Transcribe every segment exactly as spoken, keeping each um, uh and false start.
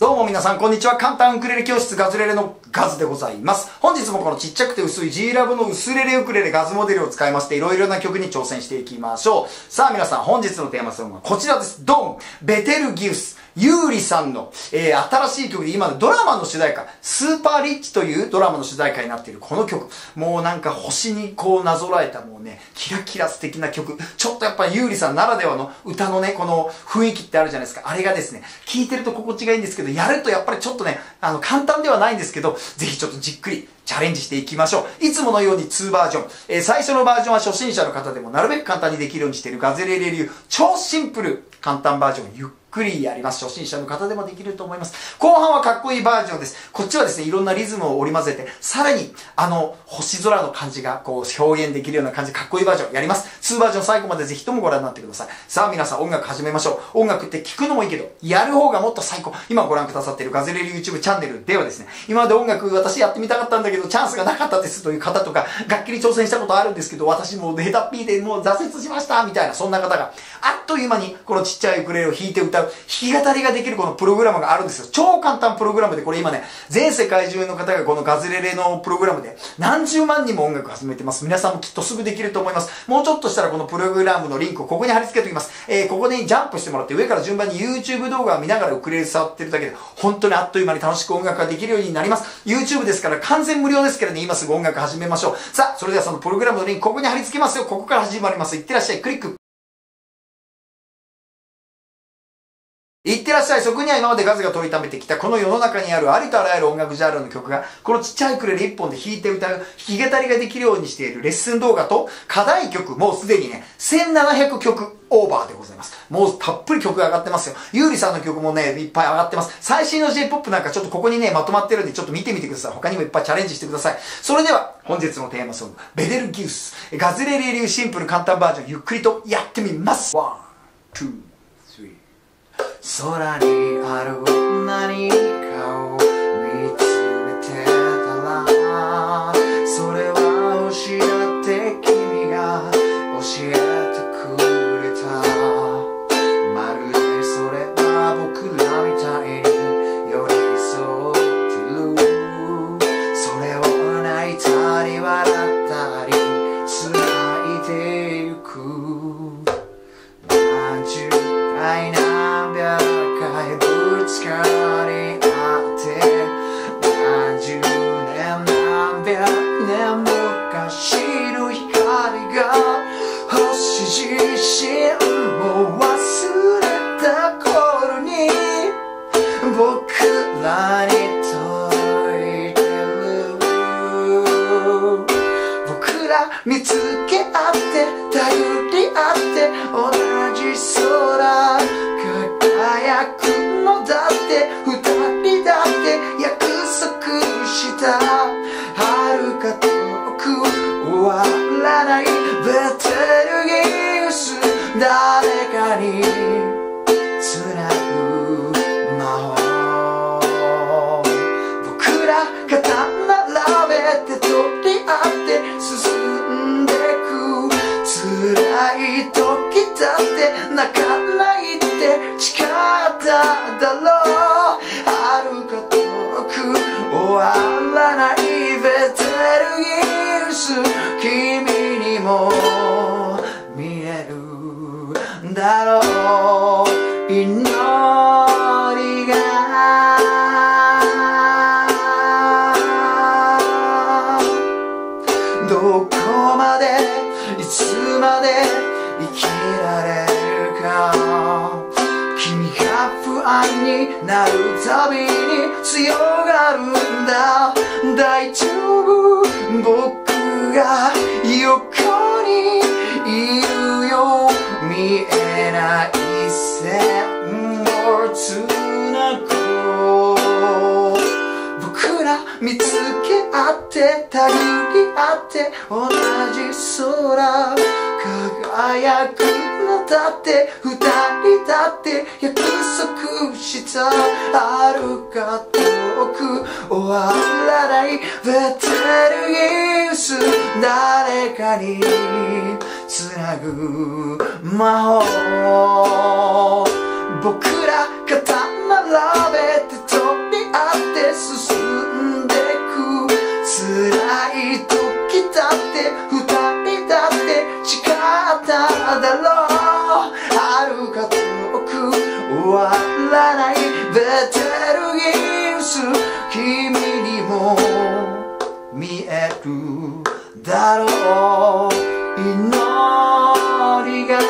どうも皆さん、こんにちは。簡単ウクレレ教室ガズレレのガズでございます。本日もこのちっちゃくて薄い G ラボの薄レレウクレレガズモデルを使いまして、いろいろな曲に挑戦していきましょう。さあ皆さん、本日のテーマソングはこちらです。ドン!ベテルギウス。ユーリさんの、えー、新しい曲で今のドラマの主題歌、スーパーリッチというドラマの主題歌になっているこの曲。もうなんか星にこうなぞらえたもうね、キラキラ素敵な曲。ちょっとやっぱユーリさんならではの歌のね、この雰囲気ってあるじゃないですか。あれがですね、聴いてると心地がいいんですけど、やるとやっぱりちょっとね、あの簡単ではないんですけど、ぜひちょっとじっくりチャレンジしていきましょう。いつものようににバージョン。えー、最初のバージョンは初心者の方でもなるべく簡単にできるようにしているガズレレ流、超シンプル簡単バージョンゆっゆっくりやります。初心者の方でもできると思います。後半はかっこいいバージョンです。こっちはですね、いろんなリズムを織り交ぜて、さらに、あの、星空の感じが、こう、表現できるような感じ、かっこいいバージョンやります。にバージョン最後までぜひともご覧になってください。さあ皆さん、音楽始めましょう。音楽って聞くのもいいけど、やる方がもっと最高。今ご覧くださっているガズレレ YouTube チャンネルではですね、今まで音楽私やってみたかったんだけど、チャンスがなかったですという方とか、楽器に挑戦したことあるんですけど、私もう下手っぴーでもう挫折しましたみたいな、そんな方が、あっという間に、このちっちゃいウクレレを弾いて歌う。弾き語りができるこのプログラムがあるんですよ。超簡単プログラムで、これ今ね、全世界中の方がこのガズレレのプログラムで何十万人も音楽始めてます。皆さんもきっとすぐできると思います。もうちょっとしたらこのプログラムのリンクをここに貼り付けておきます。えー、ここでジャンプしてもらって上から順番に YouTube 動画を見ながらウクレレ触ってるだけで本当にあっという間に楽しく音楽ができるようになります。YouTube ですから完全無料ですけどね、今すぐ音楽始めましょう。さあ、それではそのプログラムのリンクここに貼り付けますよ。ここから始まります。いってらっしゃい。クリック。いってらっしゃい。そこには今までガズが取りためてきたこの世の中にあるありとあらゆる音楽ジャンルの曲がこのちっちゃいウクレレ一本で弾いて歌う弾き語りができるようにしているレッスン動画と課題曲、もうすでにねせんななひゃくきょくオーバーでございます。もうたっぷり曲が上がってますよ。ユーリさんの曲もね、いっぱい上がってます。最新の J-ポップ なんかちょっとここにね、まとまってるんでちょっと見てみてください。他にもいっぱいチャレンジしてください。それでは本日のテーマソング、ベテルギウス。ガズレレ流シンプル簡単バージョンゆっくりとやってみます。ワン、ツー。空にある何かを見つめてたらそれは教えて君が教えてくれたまるでそれは僕らみたいに寄り添ってるそれを泣いたり笑ったり繋いでゆく何十回なぶつかり合って何十年何百年昔の光が星自身を忘れた頃に僕らに解いてる僕ら見つけ合って頼り合って同じ空輝くのだって二人だって約束した遥か遠く終わらないベテルギウス誰かにつなぐ魔法僕ら肩並べて取り合って進んでく辛い時だって泣かないって誓っただろう遥か遠く終わらないベテルギウス君にも見えるだろう祈りがどこまでいつまで生きられるか不安になるたびに強がるんだ大丈夫僕が横にいるよ見えない線をつなごう僕ら見つけ合ってたぎり合って同じ空輝くだって二人だって約束した遥か遠く終わらないベテルギウス誰かにつなぐ魔法僕ら肩並べてが遠く終わらないベテルギウス、君にも見えるだろう、祈りが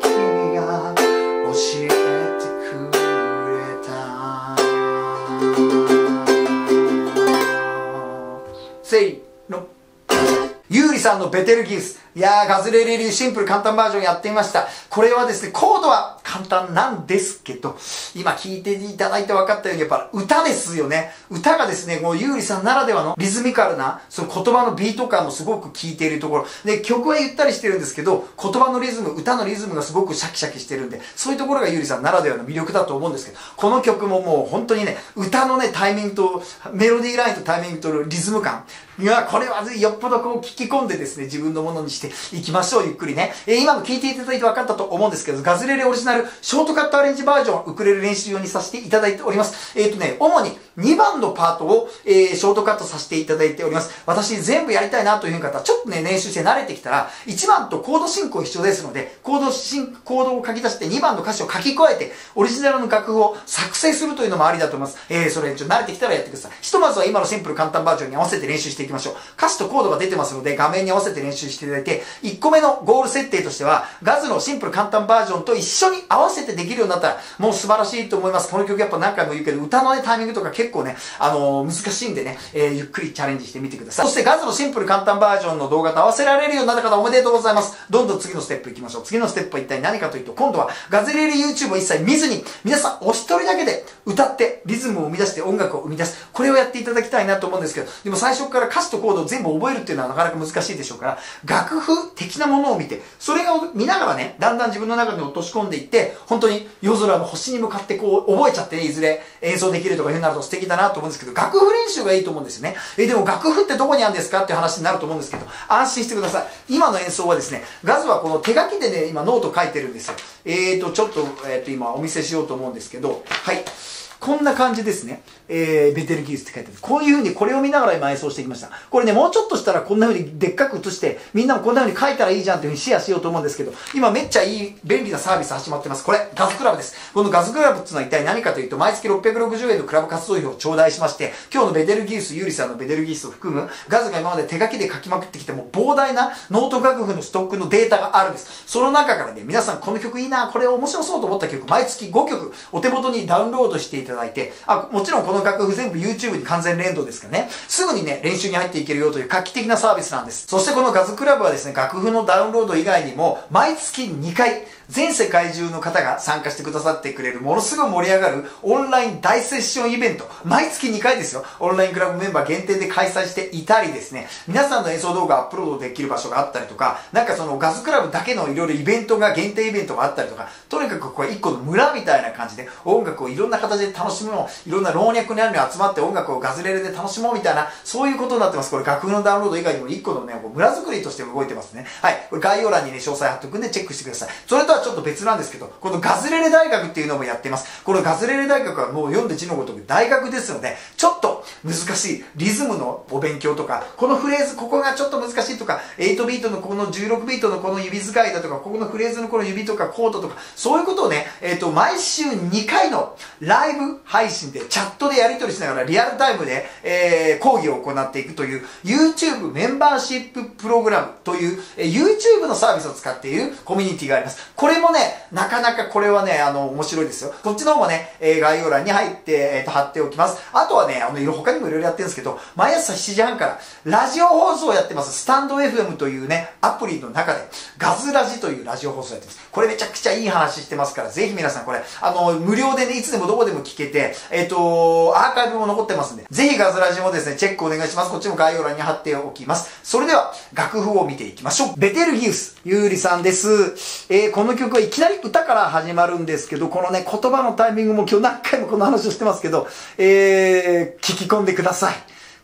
君が教えてくれた。せーの。ゆうりさんのベテルギウス。いやー、ガズレレ流シンプル簡単バージョンやってみました。これはですね、コードは簡単なんですけど、今聴いていただいて分かったように、やっぱ歌ですよね。歌がですね、もうゆうりさんならではのリズミカルな、その言葉のビート感もすごく聴いているところ。で、曲はゆったりしてるんですけど、言葉のリズム、歌のリズムがすごくシャキシャキしてるんで、そういうところがゆうりさんならではの魅力だと思うんですけど、この曲ももう本当にね、歌のね、タイミングと、メロディーラインとタイミングとリズム感。いや、これはよっぽどこう聞き込んでですね、自分のものにして、行きましょう、ゆっくりね。えー、今も聴いていただいて分かったと思うんですけど、ガズレレオリジナルショートカットアレンジバージョンをウクレレ練習用にさせていただいております。えっとね、主ににばんのパートを、えー、ショートカットさせていただいております。私全部やりたいなという方、ちょっとね、練習して慣れてきたら、いちばんとコード進行一緒ですので、コード進、コードを書き出してにばんの歌詞を書き加えて、オリジナルの楽譜を作成するというのもありだと思います。えー、それちょっと慣れてきたらやってください。ひとまずは今のシンプル簡単バージョンに合わせて練習していきましょう。歌詞とコードが出てますので、画面に合わせて練習していただいて、いっこめのゴール設定としては、ガズのシンプル簡単バージョンと一緒に合わせてできるようになったら、もう素晴らしいと思います。この曲やっぱ何回も言うけど、歌のね、タイミングとか結構ね、あのー、難しいんでね、えー、ゆっくりチャレンジしてみてください。そしてガズのシンプル簡単バージョンの動画と合わせられるようになった方、おめでとうございます。どんどん次のステップ行きましょう。次のステップは一体何かというと、今度はガズレレ YouTube を一切見ずに、皆さんお一人だけで歌って、リズムを生み出して音楽を生み出す。これをやっていただきたいなと思うんですけど、でも最初から歌詞とコードを全部覚えるっていうのはなかなか難しいでしょうから、楽譜的なものを見て、それを見ながらね、だんだん自分の中に落とし込んでいって、本当に夜空の星に向かってこう、覚えちゃって、ね、いずれ演奏できるとかいうなると素敵だなと思うんですけど、楽譜練習がいいと思うんですよね。え、でも楽譜ってどこにあるんですかっていう話になると思うんですけど、安心してください。今の演奏はですね、ガズはこの手書きでね、今ノート書いてるんですよ。えーと、ちょっと、えーと、今お見せしようと思うんですけど、はい。こんな感じですね。えー、ベテルギウスって書いてます。こういう風にこれを見ながら今演奏してきました。これね、もうちょっとしたらこんな風にでっかく写して、みんなもこんな風に書いたらいいじゃんっていう風にシェアしようと思うんですけど、今めっちゃいい便利なサービス始まってます。これ、ガズクラブです。このガズクラブっていうのは一体何かというと、毎月ろっぴゃくろくじゅうえんのクラブ活動費を頂戴しまして、今日のベテルギウス、ゆうりさんのベテルギウスを含む、ガズが今まで手書きで書きまくってきて、もう膨大なノート楽譜のストックのデータがあるんです。その中からね、皆さんこの曲いいな、これ面白そうと思った曲、毎月ごきょくお手元にダウンロードしていただいて、あ、もちろんこの楽譜全部 YouTube に完全連動ですからね、すぐにね、練習に入っていけるよという画期的なサービスなんです。そしてこのガズクラブはですね、楽譜のダウンロード以外にも、毎月にかい、全世界中の方が参加してくださってくれる、ものすごい盛り上がるオンライン大セッションイベント、毎月にかいですよ、オンラインクラブメンバー限定で開催していたりですね、皆さんの演奏動画アップロードできる場所があったりとか、なんかそのガズクラブだけのいろいろイベントが、限定イベントがあったりとか、とにかくこれいっこの村みたいな感じで、音楽をいろんな形で楽しむの、いろんな老若男女集まって音楽をガズレレで楽しもうみたいな、そういうことになってます。これ楽譜のダウンロード以外にもいっこのね、村づくりとして動いてますね。はい。これ概要欄にね、詳細貼っとくんでチェックしてください。それとはちょっと別なんですけど、このガズレレ大学っていうのもやっています。このガズレレ大学はもう読んで字のごとく大学ですので、ちょっと難しいリズムのお勉強とか、このフレーズ、ここがちょっと難しいとか、はちビートのこのじゅうろくビートのこの指使いだとか、ここのフレーズのこの指とかコードとか、そういうことをね、えっと、毎週にかいのライブ配信でチャットでやり取りしながらリアルタイムで、えー、講義を行っていくという YouTube メンバーシッププログラムという、えー、YouTube のサービスを使っているコミュニティがあります。これもね、なかなかこれはね、あの、面白いですよ。こっちの方もね、えー、概要欄に入って、えっと、貼っておきます。あとはね、あの、他にもいろいろやってるんですけど、毎朝しちじはんからラジオ放送をやってます。スタンド エフエム というね、アプリの中でガズラジというラジオ放送をやってます。これめちゃくちゃいい話してますから、ぜひ皆さんこれ、あの、無料でね、いつでもどこでも聞けて、えっと、アーカイブも残ってますんで、ぜひガズラジもですね、チェックお願いします。こっちも概要欄に貼っておきます。それでは、楽譜を見ていきましょう。ベテルギウス、ゆうりさんです。えー、この曲はいきなり歌から始まるんですけど、このね、言葉のタイミングも今日何回もこの話をしてますけど、えー、聞き込んでください。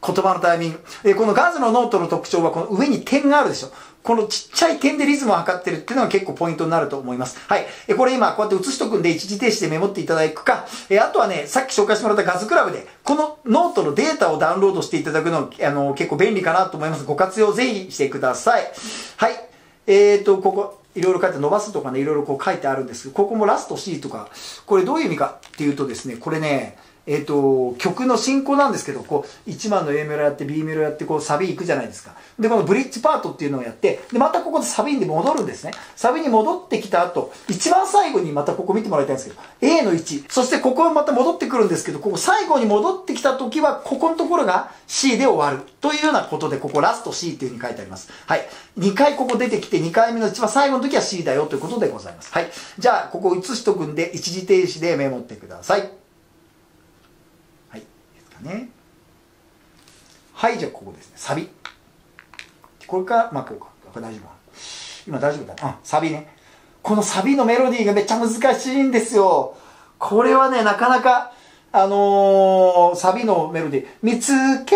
言葉のタイミング。えー、このガズのノートの特徴は、この上に点があるでしょ。このちっちゃい点でリズムを測ってるっていうのが結構ポイントになると思います。はい。え、これ今こうやって写しとくんで一時停止でメモっていただくか、え、あとはね、さっき紹介してもらったガズクラブで、このノートのデータをダウンロードしていただくの、あの、結構便利かなと思います。ご活用ぜひしてください。はい。えーと、ここ。いろいろ書いて、伸ばすとかね、いろいろこう書いてあるんですけど、ここもラスト C とか、これどういう意味かっていうとですね、これね、えっと、曲の進行なんですけど、こう、いちばんの A メロやって B メロやって、こう、サビ行くじゃないですか。で、このブリッジパートっていうのをやって、で、またここでサビに戻るんですね。サビに戻ってきた後、一番最後にまたここ見てもらいたいんですけど、A のいち、そしてここはまた戻ってくるんですけど、ここ最後に戻ってきた時は、ここのところが C で終わる。というようなことで、ここラスト C っていうふうに書いてあります。はい。にかいここ出てきて、にかいめの一番最後の時は C だよということでございます。はい。じゃあ、ここ写しとくんで、一時停止でメモってください。ね、はい、じゃあここですね、サビ。これか、まあこうか、これ大丈夫かな。今大丈夫だね。あ、サビね。このサビのメロディーがめっちゃ難しいんですよ。これはね、なかなか、あのー、サビのメロディー。見つけ、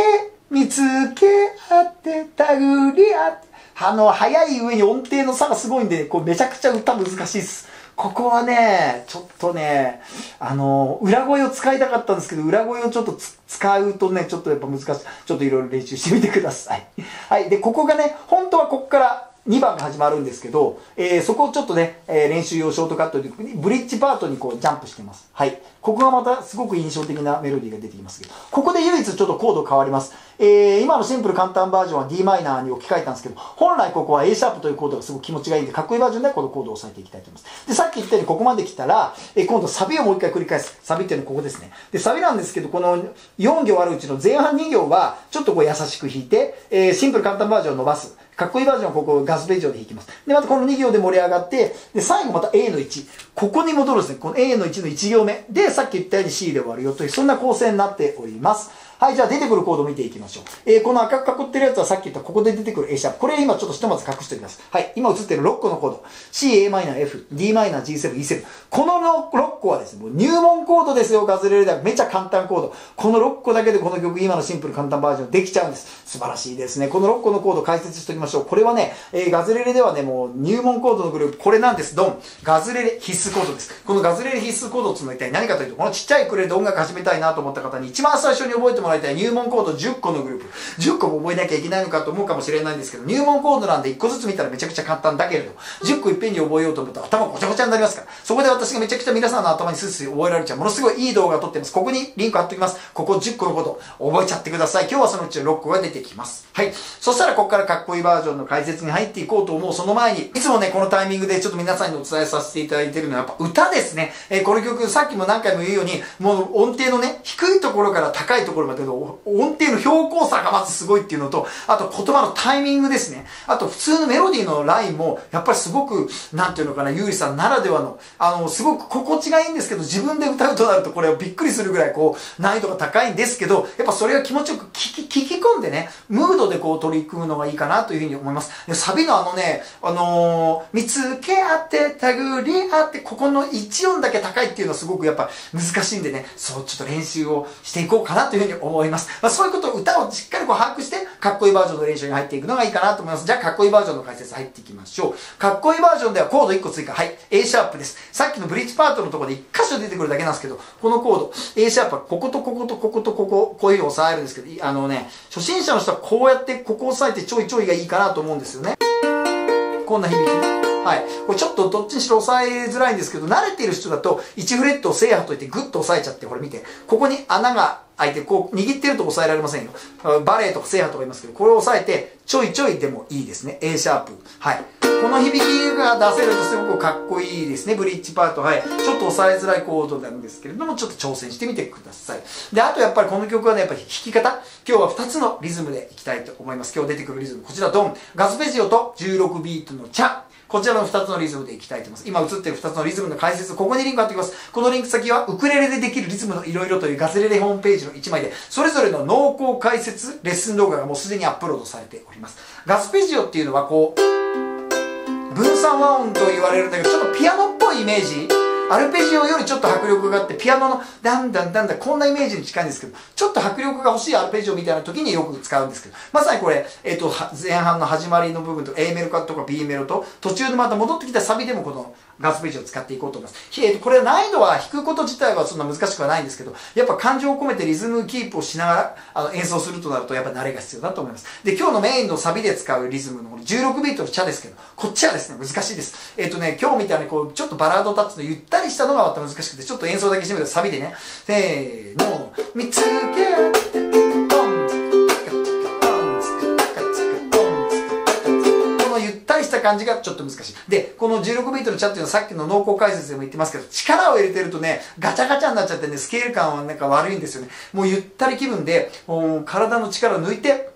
見つけあって、たぐりあって。あの、早い上に音程の差がすごいんで、こうめちゃくちゃ歌難しいです。ここはね、ちょっとね、あの、裏声を使いたかったんですけど、裏声をちょっと使うとね、ちょっとやっぱ難しい。ちょっといろいろ練習してみてください。はい。で、ここがね、本当はここからにばんが始まるんですけど、えー、そこをちょっとね、えー、練習用ショートカットで、ブリッジパートにこうジャンプしてます。はい。ここがまたすごく印象的なメロディーが出てきますけど、ここで唯一ちょっとコード変わります。えー、今のシンプル簡単バージョンは ディーマイナーに置き換えたんですけど、本来ここは A シャープというコードがすごく気持ちがいいんで、かっこいいバージョンではこのコードを押さえていきたいと思います。で、さっき言ったようにここまで来たら、えー、今度サビをもう一回繰り返す。サビっていうのはここですね。で、サビなんですけど、このよんぎょうあるうちの前半にぎょうは、ちょっとこう優しく弾いて、えー、シンプル簡単バージョンを伸ばす。かっこいいバージョンはここガスページョンで弾きます。で、またこのにぎょうで盛り上がって、で、最後また A のいち。ここに戻るんですね。この A のいちのいちぎょうめ。で、さっき言ったように C で終わるよという、そんな構成になっております。はい、じゃあ出てくるコードを見ていきましょう。えー、この赤く囲ってるやつはさっき言ったここで出てくる A シャープ。これ今ちょっとひとまず隠しておきます。はい、今映ってるろっこのコード。C、A マイナー、F、D マイナー、ジーセブン、イーセブン。このろっこはですね、もう入門コードですよ、ガズレレでは。めちゃ簡単コード。このろっこだけでこの曲、今のシンプル簡単バージョンできちゃうんです。素晴らしいですね。このろっこのコード解説しておきましょう。これはね、えー、ガズレレではね、もう入門コードのグループ、これなんです。ドン。ガズレレ必須コードです。このガズレレ必須コードっていうのは一体何かというと、このちっちゃいクレード音楽始めたいなと思った方に一番最初に覚えてもらいたい入門コードじゅっこのグループ。じゅっこも覚えなきゃいけないのかと思うかもしれないんですけど、入門コードなんでいっこずつ見たらめちゃくちゃ簡単だけれど、じゅっこいっぺんに覚えようと思ったら頭ごちゃごちゃになりますから、そこで私がめちゃくちゃ皆さんの頭にスースー覚えられちゃう、ものすごいいい動画を撮ってます。ここにリンク貼っておきます。ここじゅっこのこと覚えちゃってください。今日はそのうちろっこが出てきます。はい。そしたらここからかっこいいバージョンの解説に入っていこうと思う。その前に、いつもね、このタイミングでちょっと皆さんにお伝えさせていただいているのはやっぱ歌ですね。えー、この曲さっきも何回も言うように、もう音程のね、低いところから高いところまでの音程の標高差がまずすごいっていうのと、あと言葉のタイミングですね。あと普通のメロディーのラインも、やっぱりすごく、なんていうのかな、優里さんならではの、あの、すごく心地がいいんですけど、自分で歌うとなるとこれはびっくりするぐらいこう、難易度が高いんですけど、やっぱそれが気持ちよく聞き、聞き込んでね、ムードでこう取り組むのがいいかなというふうに思います。で、サビのあのね、あのー、見つけ合って、たぐり合って、ここのいち音だけ高いっていうのはすごくやっぱ難しいんでね、そう、ちょっと練習をしていこうかなというふうに思います。まあ、そういうことを歌をしっかりこう把握して、かっこいいバージョンの練習に入っていくのがいいかなと思います。じゃあ、かっこいいバージョンの解説入っていきましょう。かっこいいバージョンではコードいっこ追加。はい。A シャープです。さっきのブリッジパートのところでいっかしょ出てくるだけなんですけど、このコード、A シャープはこことこことこことここ、こういうのを押さえるんですけど、あのね、初心者の人はこうやってここを押さえてちょいちょいがいいかなと思うんですよね。こんな響き。はい。これちょっとどっちにしろ押さえづらいんですけど、慣れている人だといちフレットを制覇といってグッと押さえちゃって、これ見て、ここに穴が開いて、こう握ってると押さえられませんよ。バレーとか制覇とか言いますけど、これを押さえて、ちょいちょいでもいいですね。A シャープ。はい。この響きが出せるとすごくかっこいいですね。ブリッジパート。はい。ちょっと押さえづらいコードなんですけれども、ちょっと挑戦してみてください。で、あとやっぱりこの曲はね、やっぱり弾き方。今日はふたつのリズムでいきたいと思います。今日出てくるリズム。こちら、ドン。ガスペジオとじゅうろくビートのチャ。こちらのふたつのリズムでいきたいと思います。今映ってるふたつのリズムの解説、ここにリンク貼っておきます。このリンク先は、ウクレレでできるリズムのいろいろというガズレレホームページのいちまいで、それぞれの濃厚解説、レッスン動画がもうすでにアップロードされております。ガスペジオっていうのはこう、分散和音と言われるんだけど、ちょっとピアノっぽいイメージアルペジオよりちょっと迫力があって、ピアノのだんだんだんだんこんなイメージに近いんですけど、ちょっと迫力が欲しいアルペジオみたいな時によく使うんですけど、まさにこれ、えっと、前半の始まりの部分と A メロとか B メロと、途中でまた戻ってきたサビでもこのガスページを使っていこうと思います。えっと、これ難易度は弾くこと自体はそんな難しくはないんですけど、やっぱ感情を込めてリズムキープをしながらあの演奏するとなるとやっぱ慣れが必要だと思います。で、今日のメインのサビで使うリズムのじゅうろくビートのチャですけど、こっちはですね、難しいです。えっとね、今日みたいにこう、ちょっとバラードタッチのゆったりしたのがまた難しくて、ちょっと演奏だけしてみるとサビでね、せーの、見つけて、した感じがちょっと難しい。で、このじゅうろくビートのチャっていうのはさっきの濃厚解説でも言ってますけど、力を入れてるとね、ガチャガチャになっちゃってね、スケール感はなんか悪いんですよね。もうゆったり気分で、もう体の力を抜いて、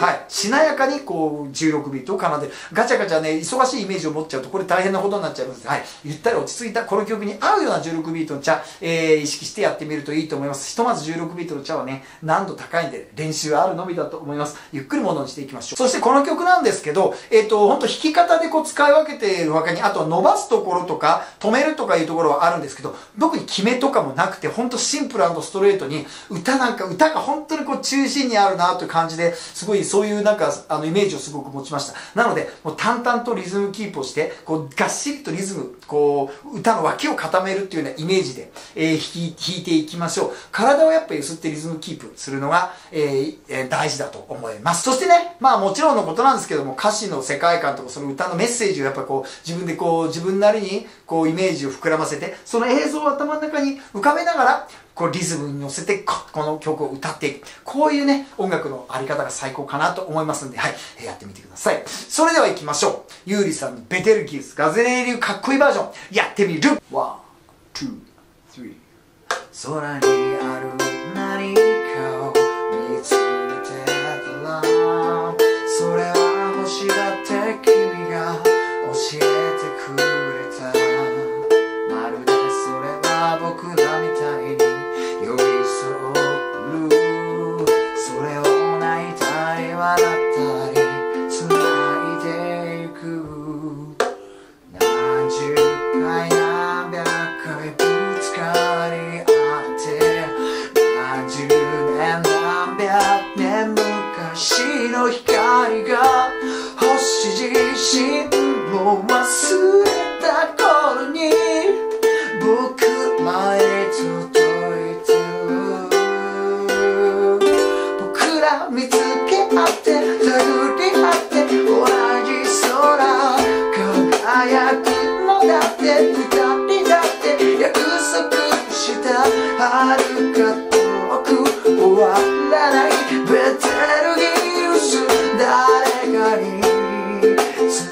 はい、しなやかにこうじゅうろくビートを奏でる。ガチャガチャね、忙しいイメージを持っちゃうとこれ大変なことになっちゃいます。はい、ゆったり落ち着いたこの曲に合うようなじゅうろくビートのチャ、えー、意識してやってみるといいと思います。ひとまずじゅうろくビートのチャはね、難度高いんで練習あるのみだと思います。ゆっくりものにしていきましょう。そしてこの曲なんですけど、えっとほんと弾き方でこう使い分けている他に、あとは伸ばすところとか止めるとかいうところはあるんですけど、特に決めとかもなくて、ほんとシンプル&ストレートに、歌なんか歌が本当にこう中心にあるなという感じで、すごいそういうなんかあのイメージをすごく持ちました。なので、もう淡々とリズムキープをして、こうがっしりとリズム、こう歌の脇を固めるっていうようなイメージで、えー、弾き、弾いていきましょう。体をやっぱ揺すってリズムキープするのが、えー、大事だと思います。そしてね、まあもちろんのことなんですけども、歌詞の世界観とかその歌のメッセージをやっぱこう自分でこう自分なりにこうイメージを膨らませて、その映像を頭の中に浮かべながら、こうリズムに乗せてこの曲を歌っていく、こういうね音楽のあり方が最高かなと思いますんで、はい、えー、やってみてください。それでは行きましょう。ゆうりさんのベテルギウスガズレー流かっこいいバージョンやってみる。ワンツースリー。空にある何かを見つけてたら、それは星だって君が教えてくれた。まるでそれは僕らみたいに寄り添う。それを泣いたり笑ったり繋いでゆく。何十回何百回ぶつかり合って、何十年何百年昔の光が星自身を忘れた頃に僕らへ届いてる。僕ら見つけ合って手繰り合って同じ空輝くのだって、二人だって約束した遥か遠く終わらないベテルギウス、誰かに繋ぐ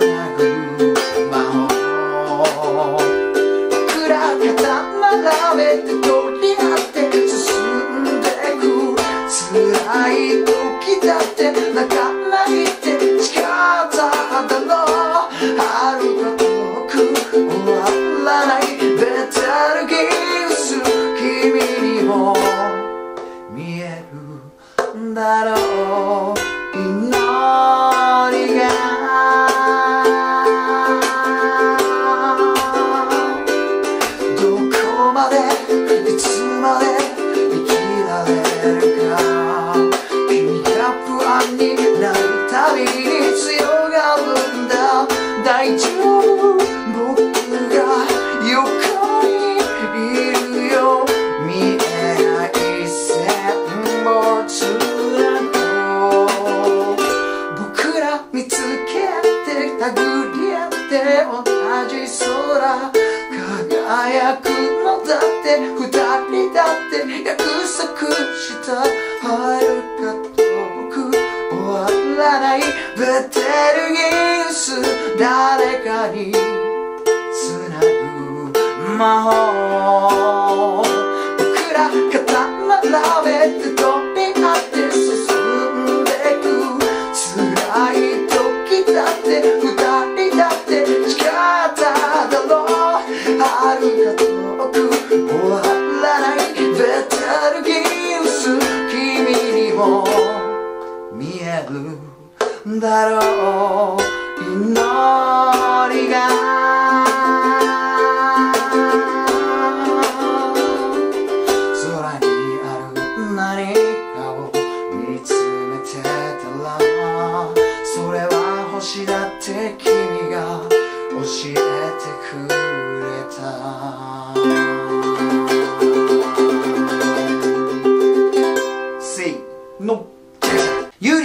魔法。僕ら肩並べて取り合って進んでく。辛い時だって泣かないって誓っただろう。遥か遠く終わらないベテルギウス、君にも見えるんだろう。祈りが見えるだろう。祈る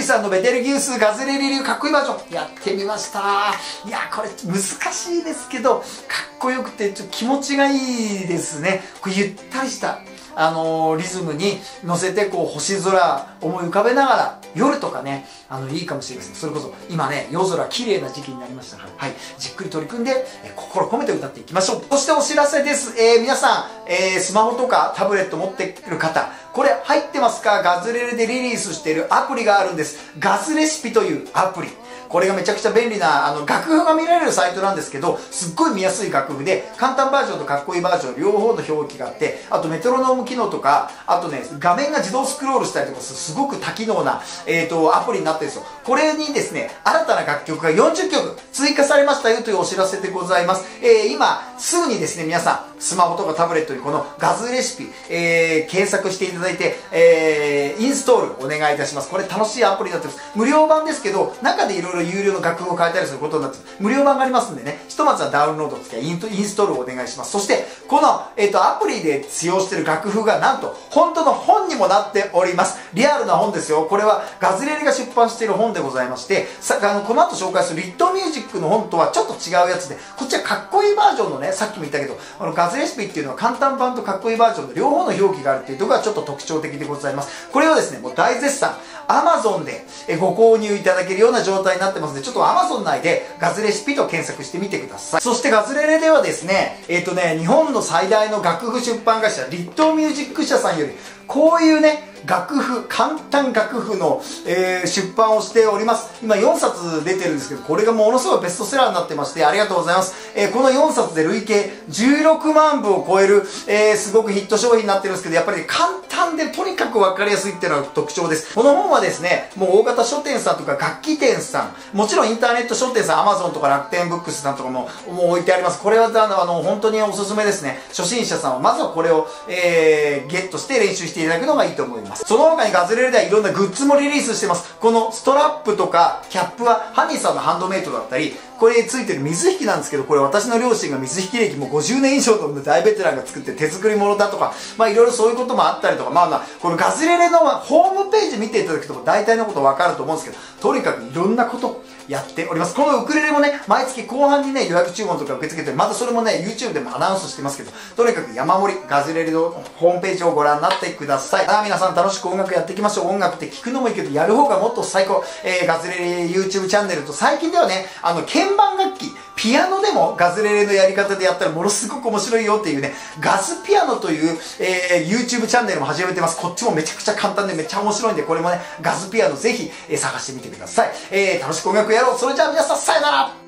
さんのベテルギウスガズレレ流かっこいいバージョンやってみました。いやこれ難しいですけどかっこよくてちょっと気持ちがいいですね。これゆったりしたあのー、リズムに乗せてこう星空思い浮かべながら夜とかねあのいいかもしれません。それこそ今ね夜空綺麗な時期になりましたから、はい、じっくり取り組んで、えー、心込めて歌っていきましょう。そしてお知らせです、えー、皆さん、えー、スマホとかタブレット持ってる方これ入ってますか？ガズレレでリリースしているアプリがあるんです。ガズレシピというアプリ、これがめちゃくちゃ便利なあの楽譜が見られるサイトなんですけど、すっごい見やすい楽譜で簡単バージョンとかっこいいバージョン両方の表記があって、あとメトロノーム機能とか、あとね画面が自動スクロールしたりとかすごく多機能な、えー、とアプリになってるんですよ。これにですね新たな楽曲がよんじゅっきょく追加されましたよというお知らせでございます。えー、今すぐにですね皆さんスマホとかタブレットにこのガズレシピ、えー、検索していただいて、えー、インストールお願いいたします。これ楽しいアプリになってます。無料版ですけど中でいろいろ有料の楽譜を変えたりすることになって無料版がありますんでね、ひとまずはダウンロードとかインストールをお願いします。そしてこの、えー、とアプリで使用している楽譜がなんと本当の本にもなっております。リアルな本ですよ。これはガズレレが出版している本でございまして、さあのこの後紹介するリットミュージックの本とはちょっと違うやつで、こっちはかっこいいバージョンのね、さっきも言ったけどあのガズレシピっていうのは簡単版とかっこいいバージョンの両方の表記があるっていうところがちょっと特徴的でございます。これをですねもう大絶賛 アマゾン でご購入いただけるような状態になってますので、ちょっと アマゾン 内でガズレシピと検索してみてください。そしてガズレレではですねえっ、ー、とね日本の最大の楽譜出版会社リットミュージック社さんよりこういうね楽譜、簡単楽譜の、えー、出版をしております。今よんさつ出てるんですけど、これがものすごいベストセラーになってまして、ありがとうございます。えー、このよんさつで累計じゅうろくまんぶを超える、えー、すごくヒット商品になってるんですけど、やっぱり、ね、簡単でとにかくわかりやすいっていうのが特徴です。この本はですね、もう大型書店さんとか楽器店さん、もちろんインターネット書店さん、Amazon とか楽天ブックスさんとかも、もう置いてあります。これはあの本当におすすめですね。初心者さんはまずはこれを、えー、ゲットして練習していただくのがいいと思います。その他にガズレレではいろんなグッズもリリースしてます。このストラップとかキャップはハニーさんのハンドメイドだったり、これついてる水引きなんですけど、これ私の両親が水引き歴もごじゅうねん以上の大ベテランが作って手作り物だとか、まあいろいろそういうこともあったりとか、まあまあこのガズレレのホームページ見ていただくと大体のことわかると思うんですけど、とにかくいろんなことやっております。このウクレレもね毎月後半にね予約注文とか受け付けて、またそれもね ユーチューブ でもアナウンスしてますけど、とにかく山盛りガズレレのホームページをご覧になってください。さあ皆さん楽しく音楽やっていきましょう。音楽って聞くのもいいけどやる方がもっと最高、えー、ガズレレ ユーチューブ チャンネルと最近ではねあの鍵盤楽器ピアノでもガズレレのやり方でやったらものすごく面白いよっていうね、ガズピアノという、えー、ユーチューブ チャンネルも始めてます。こっちもめちゃくちゃ簡単でめっちゃ面白いんで、これもね、ガズピアノぜひ、えー、探してみてください。えー、楽しく音楽やろう。それじゃあ皆さん、さよなら。